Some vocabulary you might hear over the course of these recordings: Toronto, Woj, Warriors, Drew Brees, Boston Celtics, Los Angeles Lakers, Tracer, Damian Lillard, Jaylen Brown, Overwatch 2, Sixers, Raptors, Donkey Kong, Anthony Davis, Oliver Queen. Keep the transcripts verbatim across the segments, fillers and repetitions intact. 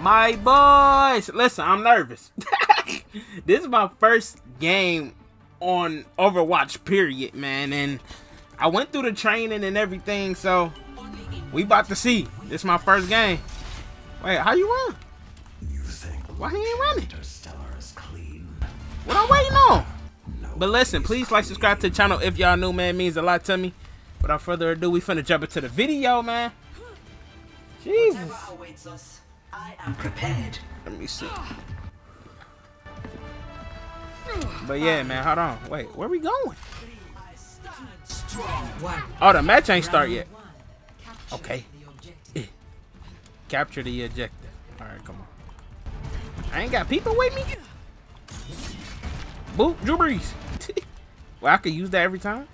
My boys! Listen, I'm nervous. This is my first game on Overwatch, period, man. And I went through the training and everything, so we about to see. This is my first game. Wait, how you run? You think why he ain't running? Clean. What I'm waiting on? No, but listen, please like, subscribe to the channel if y'all new, man. It means a lot to me. Without further ado, we finna jump into the video, man. Jesus. Us, I am prepared. Let me see. But yeah, man, hold on. Wait, where we going? Oh, the match ain't start yet. Okay. Capture the objective. Alright, come on. I ain't got people with me. Boop, Drew Brees. Well, I could use that every time.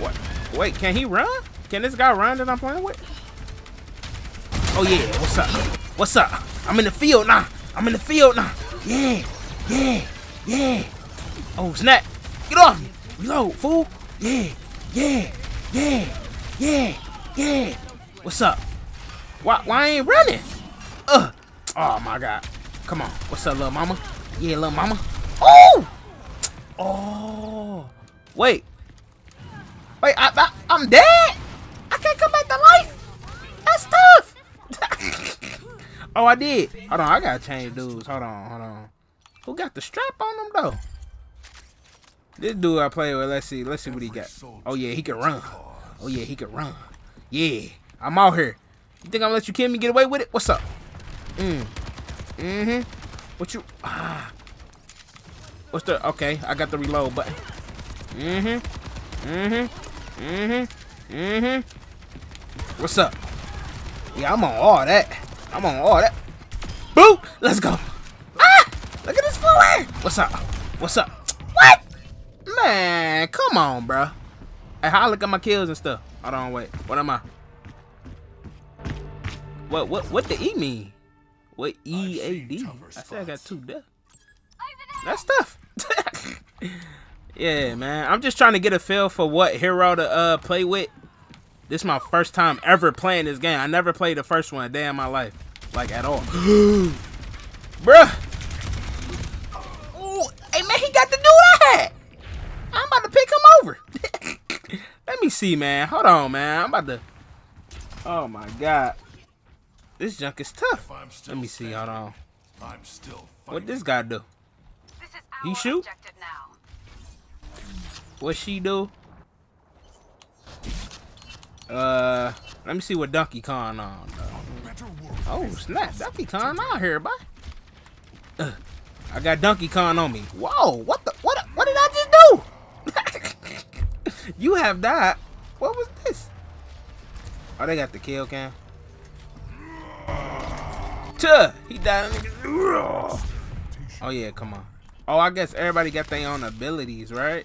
What? Wait, can he run? Can this guy run that I'm playing with? Oh yeah, what's up? What's up? I'm in the field now. I'm in the field now. Yeah, yeah, yeah. Oh snap! Get off me! Reload, fool! Yeah, yeah, yeah, yeah, yeah. What's up? Why? Why I ain't running? Ugh. Oh my god! Come on. What's up, little mama? Yeah, little mama. Oh! Oh! Wait. Wait, I, I, I'm dead? I can't come back to life? That's tough. Oh, I did. Hold on, I gotta change dudes. Hold on, hold on. Who got the strap on him, though? This dude I play with, let's see. Let's see what he got. Oh, yeah, he can run. Oh, yeah, he can run. Yeah, I'm out here. You think I'm gonna let you kill me get away with it? What's up? Mm. Mm-hmm. What you... Ah. What's the... Okay, I got the reload button. Mm-hmm. Mm-hmm. Mm-hmm. Mm-hmm. What's up? Yeah, I'm on all that. I'm on all that. Boop! Let's go. Ah! Look at this fool here! What's up? What's up? What? Man, come on, bro. Hey, how I look at my kills and stuff? Hold on, wait. What am I? What what what the E mean? What E A D? I said I got two deaths. That's tough. Yeah, man. I'm just trying to get a feel for what hero to uh play with. This is my first time ever playing this game. I never played the first one a day in my life. Like, at all. Bruh. Oh, hey, man, he got the dude I had. I'm about to pick him over. Let me see, man. Hold on, man. I'm about to... Oh, my God. This junk is tough. Let me see. Hold on. I'm still what this guy do? This is he shoot? Now. What she do? Uh, let me see what Donkey Kong on. Oh snap, Donkey Kong out here, boy. Uh, I got Donkey Kong on me. Whoa, what the? What? What did I just do? You have died. What was this? Oh, they got the kill cam. Tuh, he died. Oh yeah, come on. Oh, I guess everybody got their own abilities, right?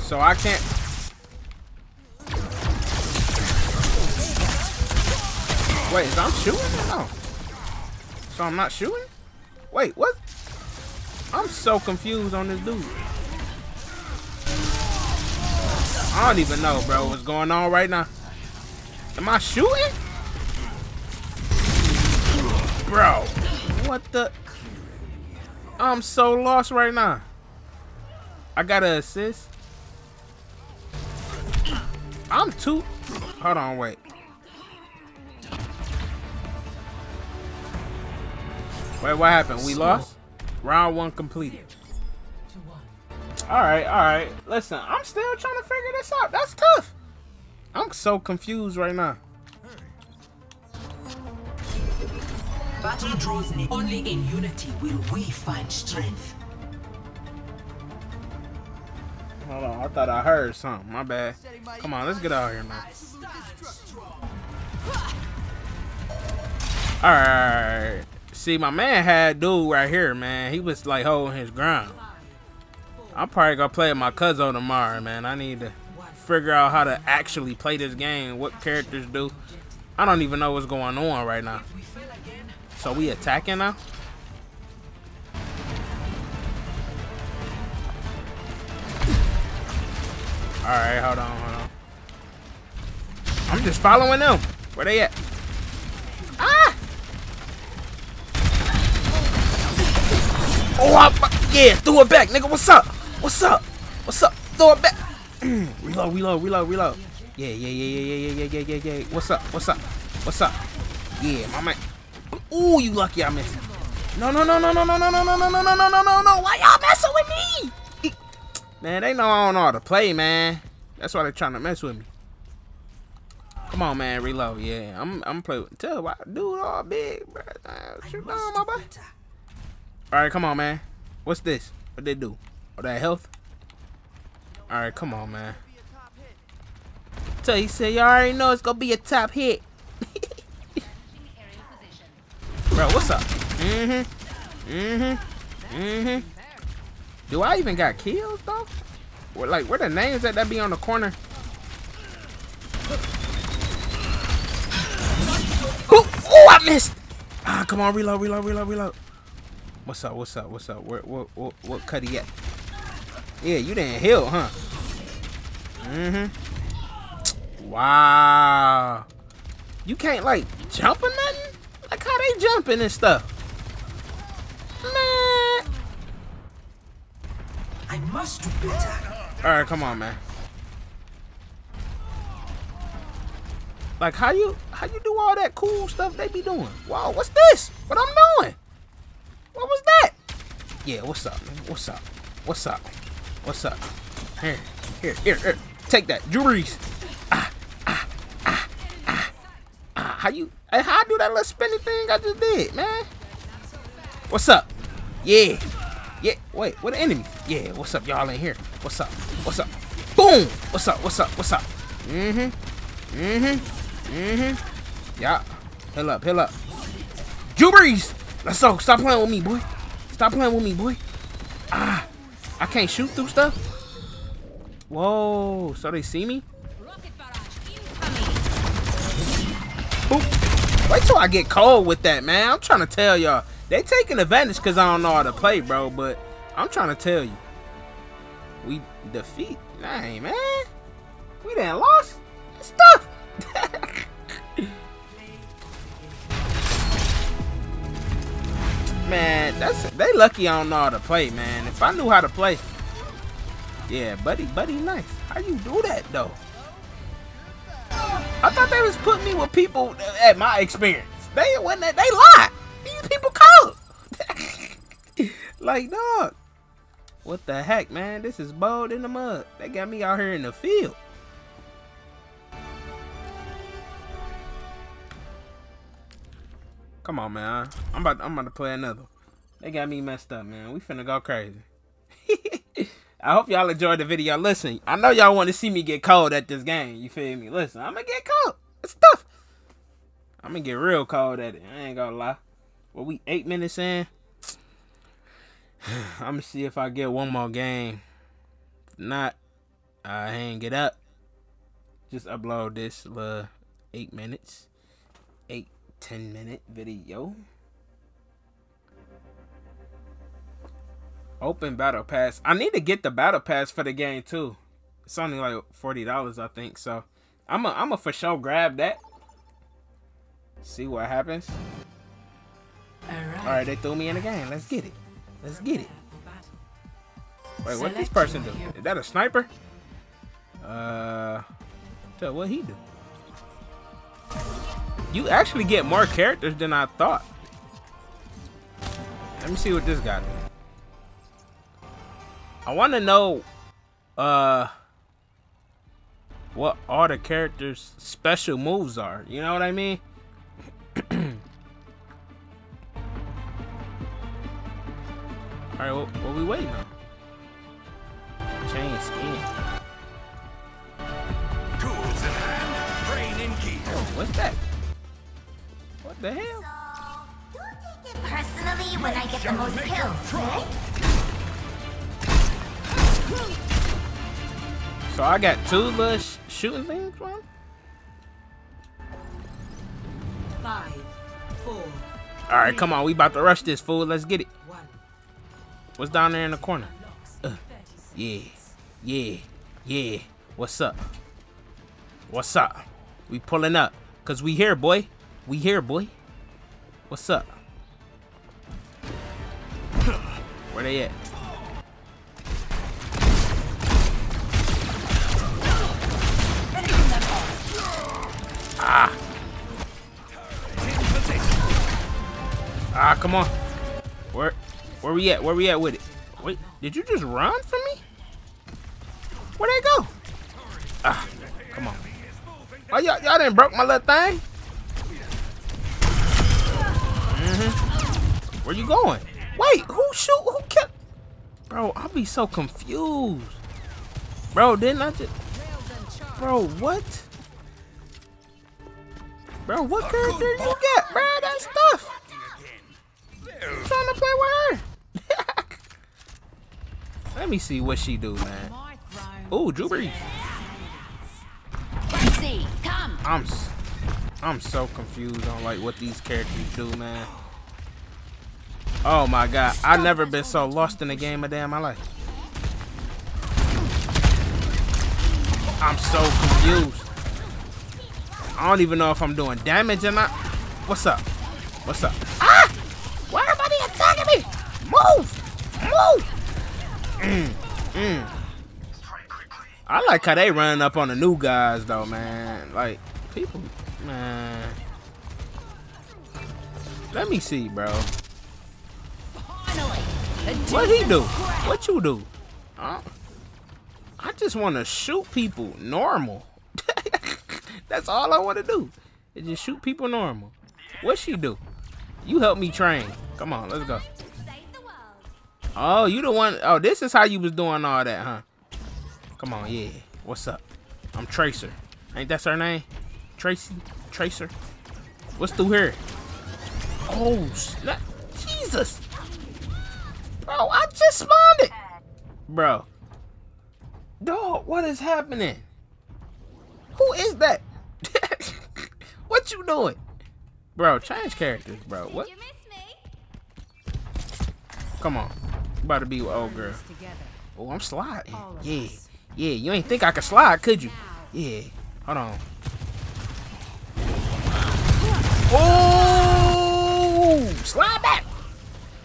So I can't. Wait, is I'm shooting or no? So I'm not shooting? Wait, what? I'm so confused on this dude. I don't even know, bro, what's going on right now. Am I shooting? Bro, what the? I'm so lost right now. I got an assist. I'm too. Hold on, wait. Wait, what happened? We lost? Round one completed. Alright, alright. Listen, I'm still trying to figure this out. That's tough. I'm so confused right now. Battle draws near. Only in unity will we find strength. Hold on, I thought I heard something. My bad. Come on, let's get out of here, man. Alright. See, my man had dude right here, man. He was like holding his ground. I'm probably gonna play with my cousin tomorrow, man. I need to figure out how to actually play this game, what characters do. I don't even know what's going on right now. So we attacking now? Alright, hold on, hold on. I'm just following them. Where they at? Ah! Oh, I, yeah, throw it back, nigga. What's up? What's up? What's up? Throw it back. Reload, reload, reload, reload. Yeah, yeah, yeah, yeah, yeah, yeah, yeah, yeah, yeah. What's up? What's up? What's up? Yeah, my man. Ooh, you lucky I missed. No, no, no, no, no, no, no, no, no, no, no, no, no, no, no. Why y'all messing with me? Man, they know I don't know how to play, man. That's why they're trying to mess with me. Come on, man, reload. Yeah, I'm, I'm playing. Tell why, dude, all big, bro. Shoot down, my boy. All right, come on, man. What's this? What they do? Oh, that health. All right, come on, man. So he said, "You already know it's gonna be a top hit." Bro, what's up? Mm-hmm. Mm-hmm. Mm-hmm. Do I even got kills though? Or like, where the names at that be on the corner? Oh, I missed! Ah, come on, reload, reload, reload, reload. What's up? What's up? What's up? Where, what, what, what cut he at? Yeah, you didn't heal, huh? Mm-hmm. Wow. You can't like jump or nothing? Like how they jumping and stuff? Man. I must do better. All right, come on, man. Like how you how you do all that cool stuff they be doing? Wow, what's this? What I'm doing? What was that? Yeah, what's up, man? What's up? What's up? What's up? Here, here, here, here. Take that, Drew Brees. Ah, ah, ah, ah, ah. How you? How I do that little spinny thing I just did, man? What's up? Yeah, yeah. Wait, what an enemy? Yeah, what's up? Y'all in here? What's up? What's up? Boom! What's up? What's up? What's up? Mm-hmm. Mm-hmm. Mm-hmm. Yeah. Heal up, heal up. Drew Brees! Let's go. Stop playing with me, boy. Stop playing with me, boy. Ah. I can't shoot through stuff. Whoa. So they see me? Boop. Wait till I get cold with that, man. I'm trying to tell y'all. They taking advantage because I don't know how to play, bro. But I'm trying to tell you. We defeat. Dang, man. We done lost. It's tough. Man, that's they lucky I don't know how to play, man. If I knew how to play, yeah, buddy, buddy, nice. How you do that though? I thought they was putting me with people at my experience. They wasn't. They lied. These people cold. Like, dog, what the heck, man? This is bold in the mud. They got me out here in the field. Come on, man. I'm about, I'm about to play another. They got me messed up, man. We finna go crazy. I hope y'all enjoyed the video. Listen, I know y'all want to see me get cold at this game. You feel me? Listen, I'm gonna get cold. It's tough. I'm gonna get real cold at it. I ain't gonna lie. Well, we eight minutes in. I'm gonna see if I get one more game. If not, I hang it up. Just upload this little eight minutes. Eight. ten minute video. Open battle pass. I need to get the battle pass for the game too. It's only like forty dollars, I think. So I'm a, I'm a for sure grab that. See what happens. Alright, All right, they threw me in the game. Let's get it. Let's get it. Wait, what this person do? Is that a sniper? Uh, tell what he do. You actually get more characters than I thought. Let me see what this guy did. I want to know uh, what all the characters' special moves are. You know what I mean? All right, what, what we waiting on? Change skin. Tools in hand, brain in gear. Oh, what's that? What the hell? So, you take it personally when I get the most kills, right? So I got two little sh shooting things, right? Five, four. All right, come on, we about to rush this fool. Let's get it. What's down there in the corner? Uh, yeah, yeah, yeah. What's up? What's up? We pulling up. Cause we here, boy. We here, boy. What's up? Where they at? Ah. Ah, come on. Where where we at? Where we at with it? Wait, did you just run from me? Where'd I go? Ah, come on. Oh, y'all done broke my little thing? Mm-hmm. Where you going? Wait, who shoot? Who kept? Bro, I'll be so confused. Bro, didn't I just... Bro, what? Bro, what character you got? Bro, that stuff. I'm trying to play with her. Let me see what she do, man. Ooh, Drew Brees. I'm, I'm so confused on like what these characters do, man. Oh my God, I've never been so lost in a game a day in my life. I'm so confused. I don't even know if I'm doing damage or not. What's up? What's up? Ah! Why everybody attacking me? Move! Move! Mm, mm. I like how they running up on the new guys though, man. Like, people, man. Let me see, bro. What he do? What you do? Huh? I just want to shoot people normal. That's all I want to do, is just shoot people normal. What she do? You help me train. Come on, let's go. Oh, you the one. Oh, this is how you was doing all that, huh? Come on, yeah. What's up? I'm Tracer. Ain't that her name? Tracy? Tracer? What's through here? Oh, snap. Jesus. Bro, I just spawned it. Bro. Dog, what is happening? Who is that? What you doing? Bro, change characters, bro. What? You miss me? Come on. You about to be with old girl. Oh, I'm sliding. Yeah. Yeah, you ain't think I could slide, could you? Yeah. Hold on. Oh! Slide back!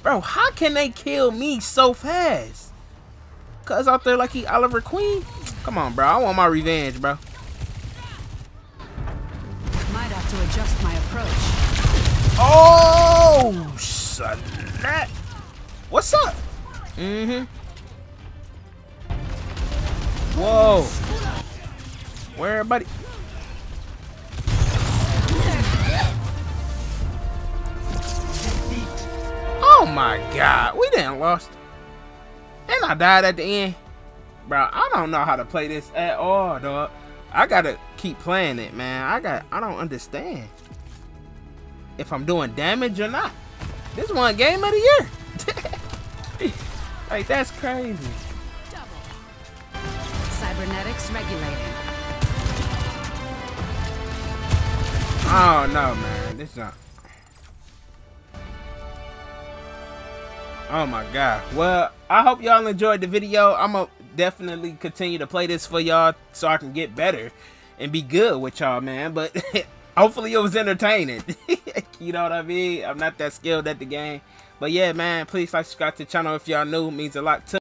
Bro, how can they kill me so fast? Cuz out there like he Oliver Queen? Come on, bro. I want my revenge, bro. Might have to adjust my approach. Oh, snap. What's up? Mm-hmm. Whoa. Where, buddy? Oh, my God. We didn't lost. And I died at the end. Bro, I don't know how to play this at all, dog. I got to keep playing it, man. I got. I don't understand if I'm doing damage or not. This one game of the year. Like, that's crazy. Cybernetics regulated. Oh no, man, this not. Oh my God. Well, I hope y'all enjoyed the video. I'ma definitely continue to play this for y'all so I can get better and be good with y'all, man. But hopefully it was entertaining. You know what I mean? I'm not that skilled at the game. But yeah, man, please like, subscribe to the channel if y'all new. It means a lot to